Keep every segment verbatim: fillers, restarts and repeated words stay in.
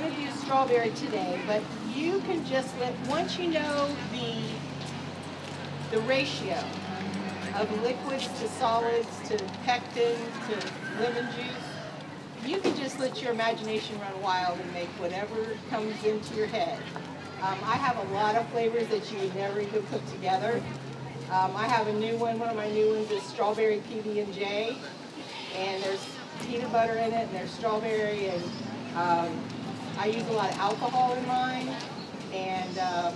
going to do strawberry today, but you can just let, once you know the, the ratio of liquids to solids to pectin to lemon juice, you can just let your imagination run wild and make whatever comes into your head. Um, I have a lot of flavors that you would never even put together. Um, I have a new one. One of my new ones is strawberry P B and J, and there's peanut butter in it, and there's strawberry, and um, I use a lot of alcohol in mine. And um,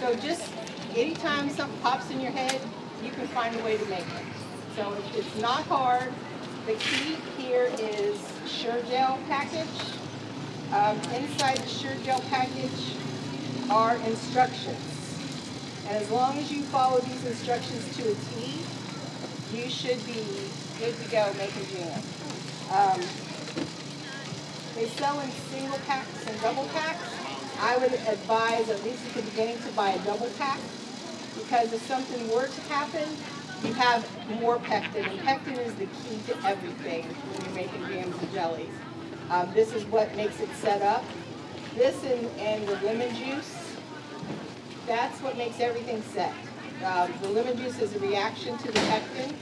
so just anytime something pops in your head, you can find a way to make it. So if it's not hard, the key here is Sure-Jell package. Um, inside the Sure-Jell package are instructions. And as long as you follow these instructions to a T, you should be good to go making jam. Um, they sell in single packs and double packs. I would advise, at least at the beginning, to buy a double pack, because if something were to happen, you have more pectin. And pectin is the key to everything when you're making jams and jellies. Um, this is what makes it set up. This and, and the lemon juice. That's what makes everything set. Um, the lemon juice is a reaction to the pectin,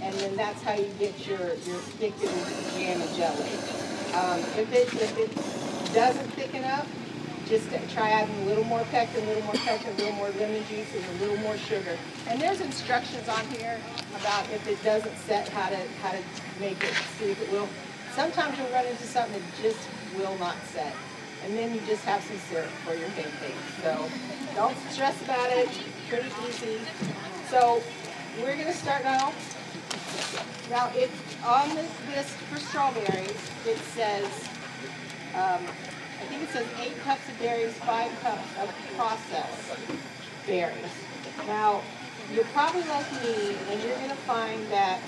and then that's how you get your, your thickened jam and jelly. Um, if, it, if it doesn't thicken up, just try adding a little more pectin, a little more pectin, a little more lemon juice, and a little more sugar. And there's instructions on here about if it doesn't set, how to, how to make it, see if it will. Sometimes you'll run into something that just will not set. And then you just have some syrup for your pancakes. So don't stress about it, pretty easy. So we're gonna start now. Now it's on this list for strawberries. It says, um, I think it says eight cups of berries, five cups of processed berries. Now you're probably like me, and you're gonna find that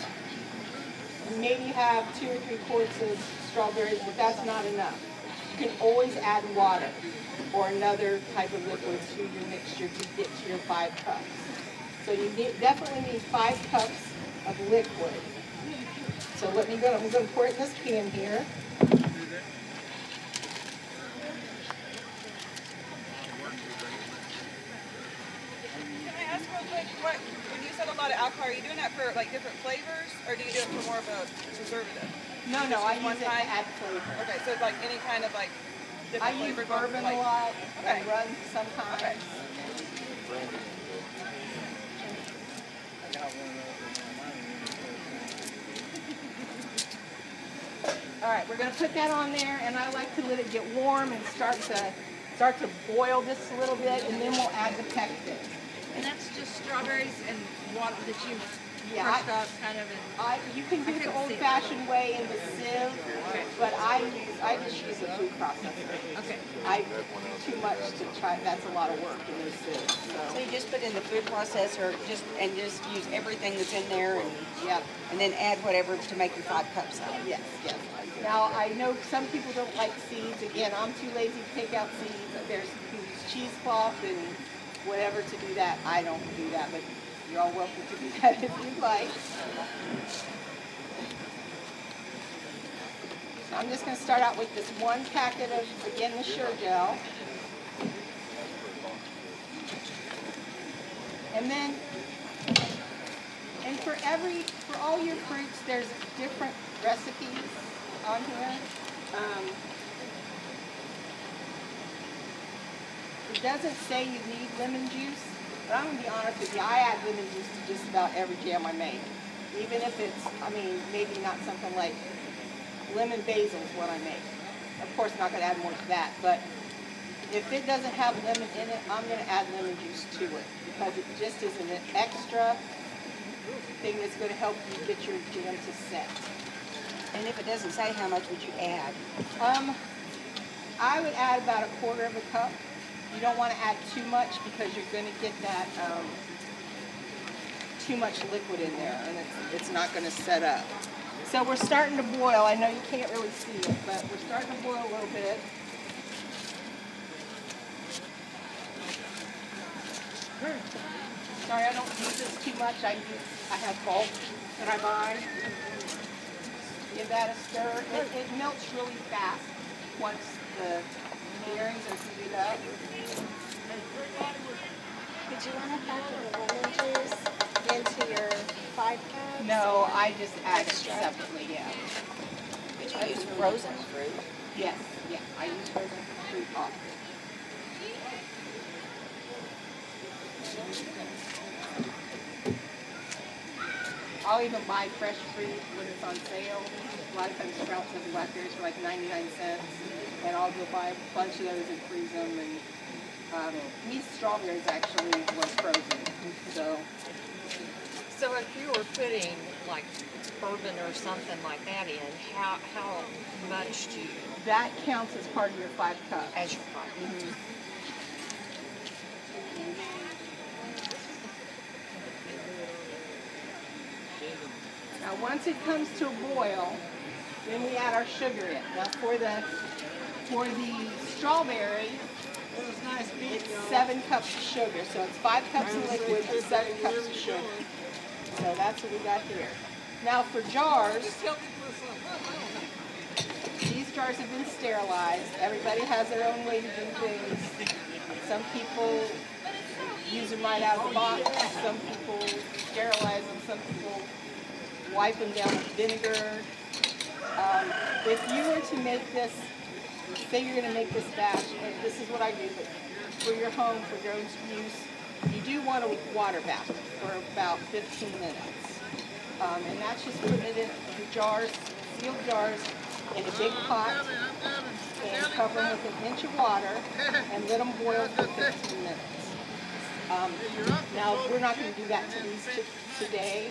maybe you have two or three quarts of strawberries, but that's not enough. You can always add water or another type of liquid to your mixture to get to your five cups. So you need, definitely need five cups of liquid. So let me go, I'm going to pour it in this can here. What, when you said a lot of alcohol, are you doing that for like different flavors, or do you do it for more of a preservative? No, no, I use it to add flavor. Okay, so it's like any kind of like different flavor. I use bourbon a lot, I run sometimes. Okay. All right, we're going to put that on there, and I like to let it get warm and start to start to boil just a little bit, and then we'll add the pectin. And that's just strawberries and water that you yeah, crushed up, kind of. I, you can do it the old-fashioned way in the sieve, okay. But I use I just use a food processor. Okay. I do too much to try. That's a lot of work in those sieves. So. so you just put in the food processor, just and just use everything that's in there, and yeah, and then add whatever to make your five cups out. Yes, yes. Now I know some people don't like seeds. Again, I'm too lazy to pick out seeds. There's you can use cheesecloth and whatever to do that. I don't do that, but you're all welcome to do that if you'd like. So I'm just going to start out with this one packet of, again, the Sure-Jell. And then, and for every, for all your fruits, there's different recipes on here. Um, It doesn't say you need lemon juice, but I'm going to be honest with you, I add lemon juice to just about every jam I make. Even if it's, I mean, maybe not something like lemon basil is what I make. Of course, I'm not going to add more to that, but if it doesn't have lemon in it, I'm going to add lemon juice to it, because it just is an extra thing that's going to help you get your jam to set. And if it doesn't say, how much would you add? Um, I would add about a quarter of a cup. You don't want to add too much because you're going to get that um, too much liquid in there, and it's, it's not going to set up. So we're starting to boil. I know you can't really see it, but we're starting to boil a little bit. Sorry, I don't use this too much. I, I have bulk that I buy. Give that a stir. It, it melts really fast. once the earrings are heated up. Did you want to factor lemon juice into your five cups? No, I just add it separately, yeah. Did you I use frozen fruit? Yes, yeah, I use frozen fruit often. I'll even buy fresh fruit when it's on sale. A lot of times Sprouts has whackers for like ninety-nine cents, and I'll go buy a bunch of those and freeze them. And um, these strawberries actually were frozen. So, so if you were putting like bourbon or something like that in, how how much do you? That counts as part of your five cups. As your five cups. Mm-hmm. Now once it comes to a boil, then we add our sugar in. Now for the for the strawberry, it was nice beef, it's seven cups of sugar. So it's five cups of liquid and seven cups of sugar. So that's what we got here. Now for jars, these jars have been sterilized. Everybody has their own way to do things. Some people use them right out of the box. Some people sterilize them. Some people wipe them down with vinegar. Um, if you were to make this, say you're going to make this batch, and this is what I do, but for your home, for your own use, you do want to water bath for about fifteen minutes. Um, and that's just putting it in your jars, sealed jars, in a big pot, and cover them with an inch of water, and let them boil for fifteen minutes. Um, now, we're not going to do that to these today.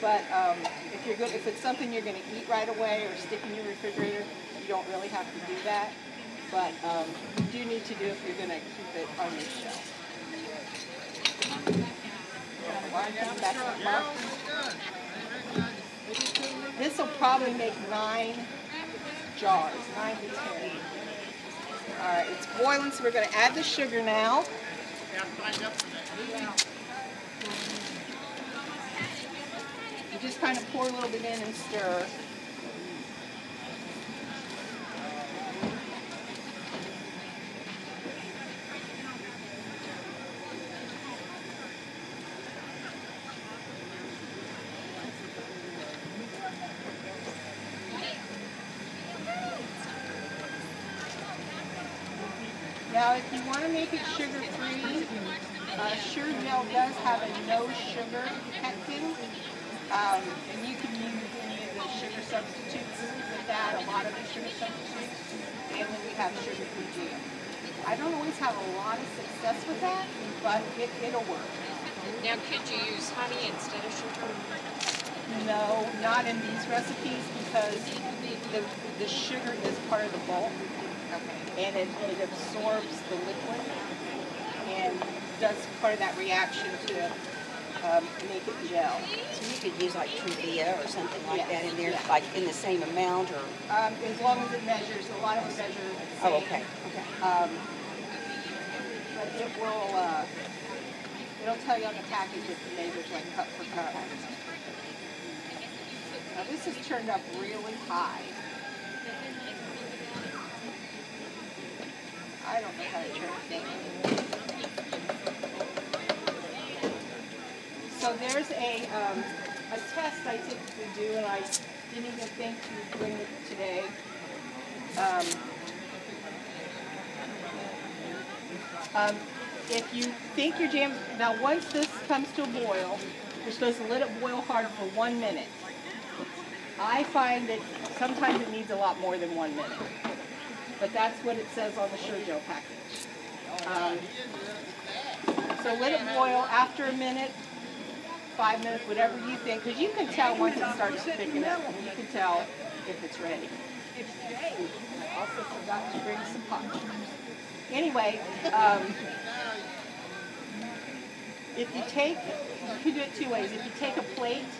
But um, if you're good, if it's something you're going to eat right away or stick in your refrigerator, you don't really have to do that. But um, you do need to do it if you're going to keep it on your shelf. This will probably make nine jars, nine to ten. All right, it's boiling, so we're going to add the sugar now. You just kind of pour a little bit in and stir. Now, if you want to make it sugar-free, uh, Sure-Jell does have a no-sugar pectin. Um, and you can use any of the sugar substitutes with that, a lot of the sugar substitutes, and then we have sugar free jam. I don't always have a lot of success with that, but it, it'll work. Now, could you use honey instead of sugar? No, not in these recipes because the, the sugar is part of the bulk, okay, and it, it absorbs the liquid and does part of that reaction to Um, make it gel. So you could use like Truvia or something like yes. that in there, yes. like in the same amount, or um, as long as it measures. A lot of it measures. The same. Oh, okay. Okay. Um, but it will. Uh, it'll tell you on the package if it measures like cup for cup. Now this is turned up really high. I don't know how to turn it down. So there's a, um, a test I typically do, and I didn't even think to bring it today. Um, um, if you think your jam, now once this comes to a boil, you're supposed to let it boil hard for one minute. I find that sometimes it needs a lot more than one minute, but that's what it says on the Sure-Jell package. Um, so let it boil after a minute. Five minutes, whatever you think, because you can tell once it starts picking up, and you can tell if it's ready. I also forgot to bring some pot. Anyway, um, if you take, you can do it two ways. If you take a plate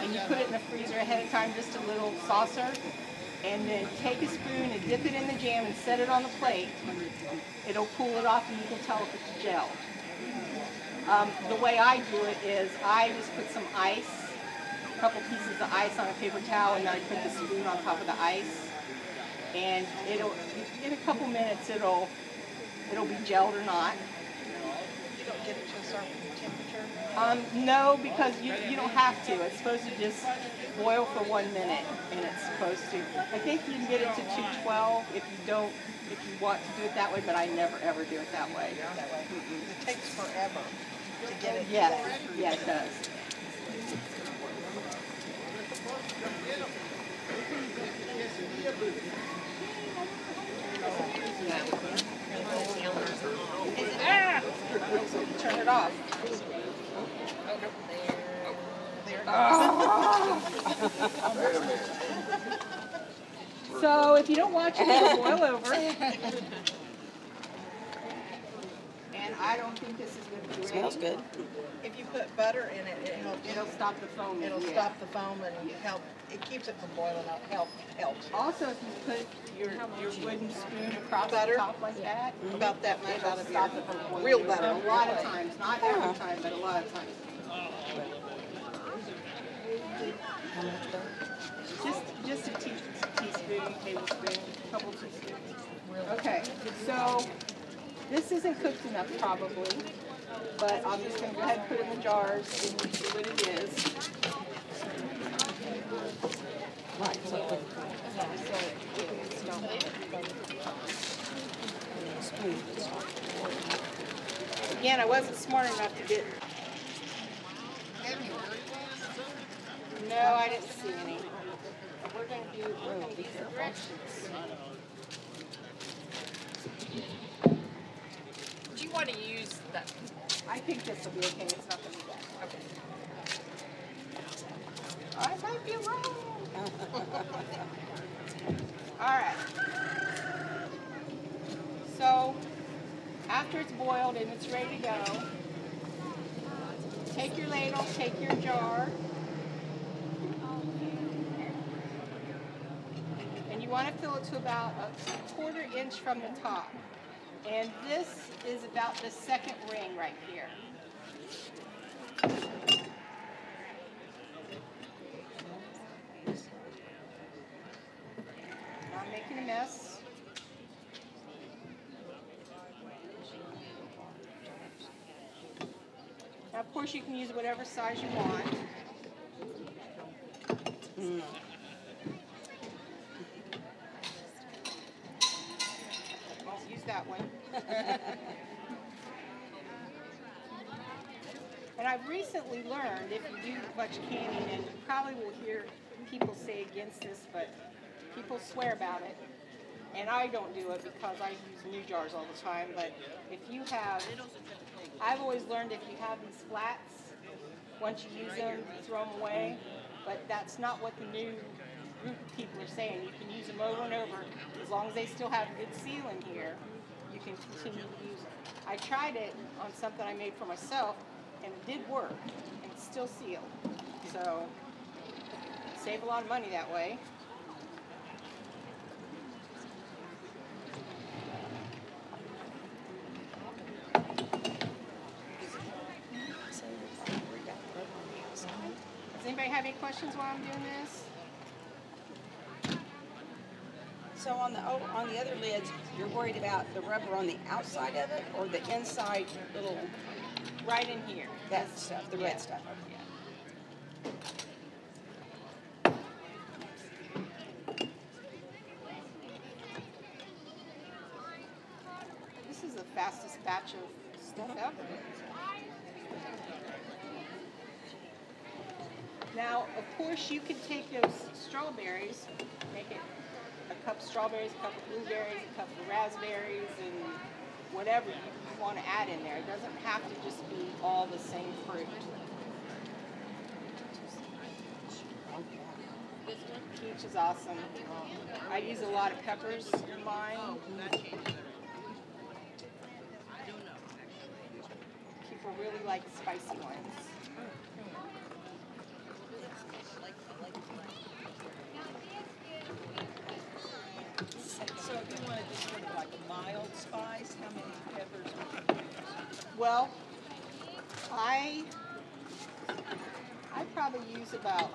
and you put it in the freezer ahead of time, just a little saucer, and then take a spoon and dip it in the jam and set it on the plate, it'll cool it off and you can tell if it's gel. Um, the way I do it is I just put some ice, a couple pieces of ice on a paper towel, and then I put the spoon on top of the ice, and it'll in a couple minutes it'll it'll be gelled or not. You don't get it to a certain temperature? Um, no, because you, you don't have to. It's supposed to just boil for one minute, and it's supposed to. I think you can get it to two twelve if you don't, if you want to do it that way, but I never ever do it that way. That way. Mm-mm. It takes forever to get it. Yes, yes it does. Turn it off. Oh. So if you don't watch it, it'll boil over. And I don't think this is going to be ready. Smells good. If you put butter in it, it helps. It'll stop the foam. It'll yeah. stop the foam and help. It keeps it from boiling up. Help. Helps. Also, if you put your, your wooden spoon across butter, the top like that, mm-hmm. about that much, it'll stop it from boiling. Real butter. A lot of times, not every yeah. time, but a lot of times. Just, just a tea, teaspoon, tablespoon, a couple teaspoons. Okay, so. This isn't cooked enough probably, but I'm just going to go ahead and put it in the jars and see what it is. Right, so it Again, I wasn't smart enough to get... No, I didn't see any. We're going to do, we're going to use directions. You want to use that? I think this will be okay. It's not going to be bad. Okay. I might be wrong. All right. So after it's boiled and it's ready to go, take your ladle, take your jar, and you want to fill it to about a quarter inch from the top. And this is about the second ring right here. Not making a mess. Now, of course, you can use whatever size you want. Mm. That one. And I've recently learned if you do much canning, and you probably will hear people say against this, but people swear about it. And I don't do it because I use new jars all the time, but if you have, I've always learned if you have these flats, once you use them, you throw them away, but that's not what the new group of people are saying. You can use them over and over. As long as they still have a good seal in here, you can continue to use them. I tried it on something I made for myself, and it did work, and it's still sealed. So, save a lot of money that way. Does anybody have any questions while I'm doing this? So on the on the other lids, you're worried about the rubber on the outside of it or the inside little... Right in here. That That's stuff, the yeah. red stuff. Yeah. This is the fastest batch of stuff ever. Now, of course, you can take those strawberries, make it... a cup of strawberries, a cup of blueberries, a cup of raspberries, and whatever you want to add in there. It doesn't have to just be all the same fruit. Peach is awesome. I use a lot of peppers in mine. People really like spicy ones. So if you wanted just sort of like mild spice, how many peppers would you use? Well, I I probably use about,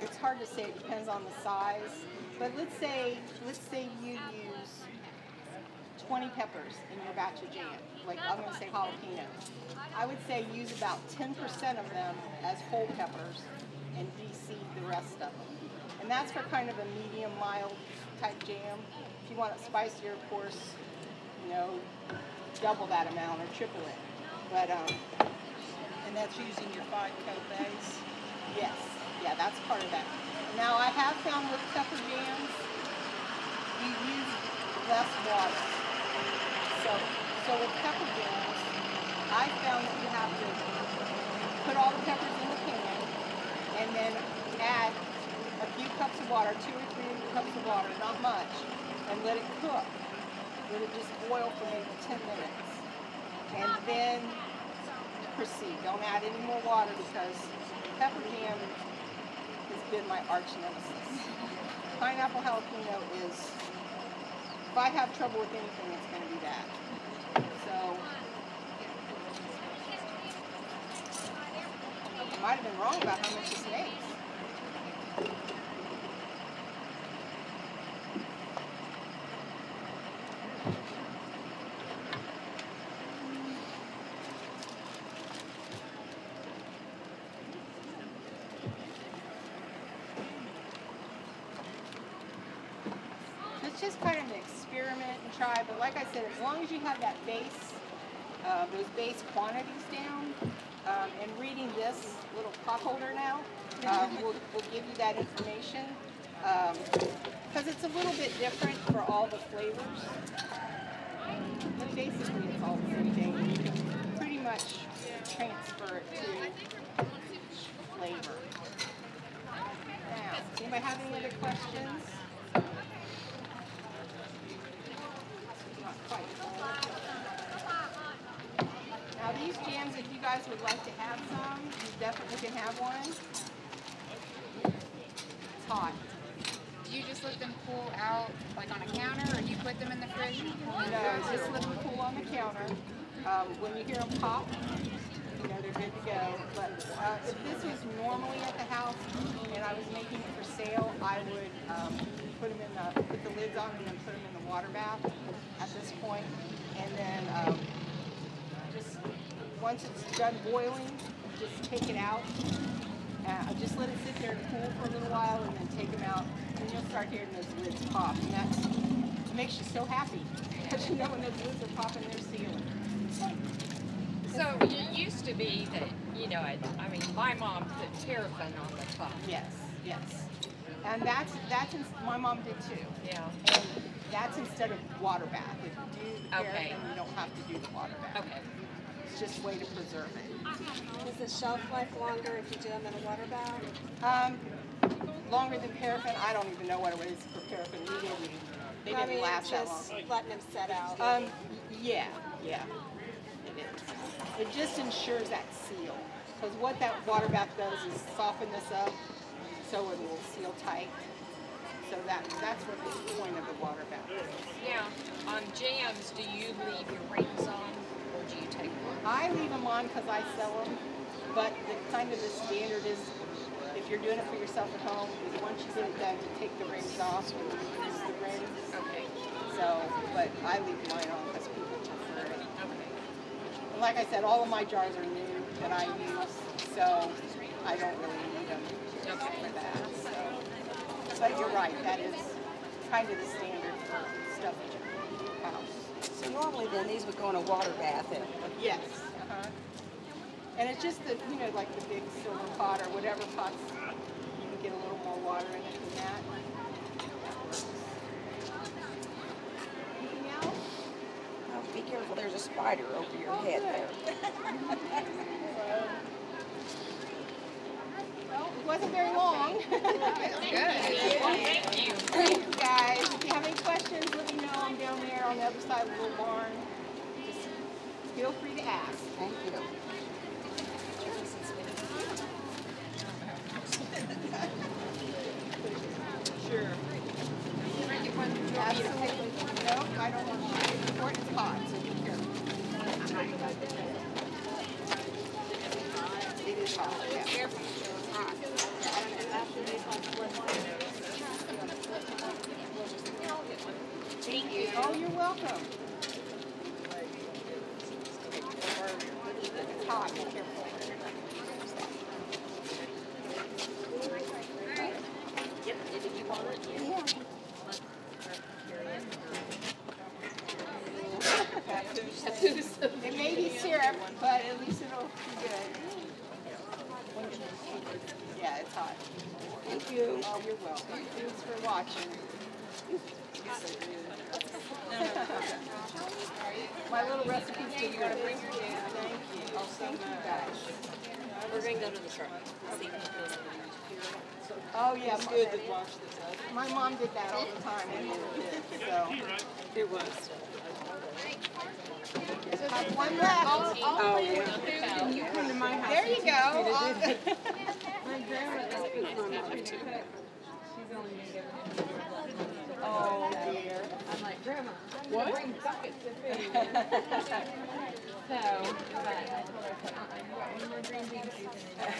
it's it's hard to say. It depends on the size. But let's say let's say you use twenty peppers in your batch of jam. Like I'm going to say jalapeno. I would say use about ten percent of them as whole peppers and de-seed the rest of them. And that's for kind of a medium mild type jam. If you want it spicier, of course, you know, double that amount or triple it. But um, and that's using your five coat base. Yes, yeah, that's part of that. Now I have found with pepper jams, you use less water. So, so with pepper jams, I found that you have to put all the peppers in the pan and then add a few cups of water, two or three cups of water, not much, and let it cook. Let it just boil for maybe ten minutes, and then proceed. Don't add any more water because pepper jam has been my arch nemesis. Pineapple jalapeno is, if I have trouble with anything, it's going to be that. So, I might have been wrong about how much this makes. Just kind of an experiment and try, but like I said, as long as you have that base, uh, those base quantities down, um, and reading this little pot holder now, uh, will will give you that information, because um, it's a little bit different for all the flavors, but basically it's all the same thing. You can pretty much transfer it to each flavor. Now, anybody have any other questions? Now these jams, if you guys would like to have some, you definitely can have one. It's hot. Do you just let them cool out like on a counter, or do you put them in the fridge? No, just let them cool on the counter. Um, when you hear them pop, you know they're good to go. But uh, if this was normally at the house and I was making it for sale, I would um, put them in the put the lids on and then put them in the water bath at this point, and then um, just once it's done boiling, just take it out. Uh, just let it sit there and cool for a little while, and then take them out, and you'll start hearing those lids pop, and that makes you so happy because you know when those lids are popping, they're sealing. So it used to be that, you know, I, I mean, my mom put paraffin on the top. Yes, yes. And that's, that's in, my mom did too. Yeah. And that's instead of water bath. If you do the paraffin, okay, you don't have to do the water bath. Okay. It's just a way to preserve it. Is the shelf life longer if you do them in a water bath? Um, longer than paraffin? I don't even know what it is for paraffin. We didn't, they didn't I mean, last that long. Just letting them set out. Um, yeah, yeah. It just ensures that seal, because what that water bath does is soften this up so it will seal tight. So that that's what the point of the water bath is. Now, on jams, do you leave your rings on, or do you take them off? I leave them on because I sell them, but the kind of the standard is, if you're doing it for yourself at home, is once you get it done, you take the rings off and use the rings. Okay. So, but I leave mine on because people prefer it. Okay. Like I said, all of my jars are new that I use, so I don't really need them for that. So. But you're right, that is kind of the standard stuff at your house. So normally then these would go in a water bath. And yes. Uh-huh. And it's just the, you know, like the big silver pot or whatever pots, you can get a little more water in it than that. Anything else? Be careful, there's a spider over your oh, head good. there. Well, it wasn't very long. Good. Well, thank you. Thank you, guys. If you have any questions, let me know. I'm down there on the other side of the little barn. Just feel free to ask. Thank you. Sure. Absolutely. Nope, I don't want to. It's hot, so be careful. It is hot, yeah. It may be syrup, but at least it'll be good. Yeah, it's hot. Thank you. Oh, you're welcome. Thanks for watching. My little recipe for you. Thank you. Thank you guys. We're going to go to the truck. Oh yeah, it's good to watch this. My mom did that all the time. So it was. Have one left. I'll, I'll oh, yeah. And you come to my house. There you go. My grandma does good for me. She's only made everything. Oh dear. I'm like, Grandma, I'm going to bring buckets of food. So, but I told her, uh-uh, you got one more green bean season in there.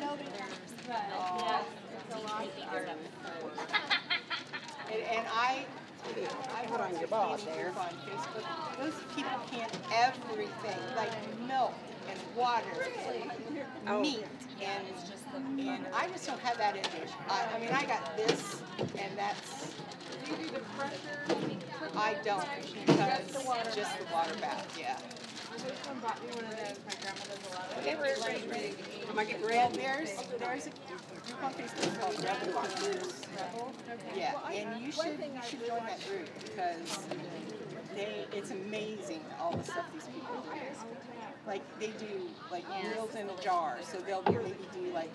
Nobody cares. But yeah, it's a lot of art. And, and I... I put on your boss there. On Facebook. Those people can everything, like milk and water and meat. And, and I just don't have that in there. I, I mean, I got this, and that's... Do you do the pressure? I don't, because just the water bath, yeah. My husband bought me one of those. My grandma does a lot of them. They were ready to eat. Am I getting red? There's, there's a new company called Rebel Watchers. Yeah, and you should, you should join that group because they, it's amazing all the stuff these people do. Like, they do, like, meals in a jar, so they'll maybe do, like,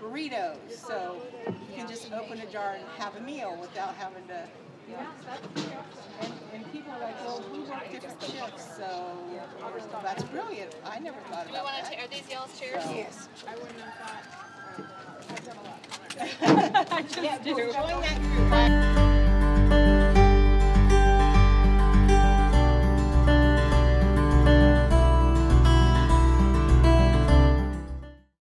burritos. So you can just open a jar and have a meal without having to... Yeah. And, and people are like, well, we work different shifts, so that's brilliant. I never thought about that. Do we want to? Are these y'all's chairs? So. Yes. I wouldn't have thought. I've done a lot. I just yeah, do. Join that group.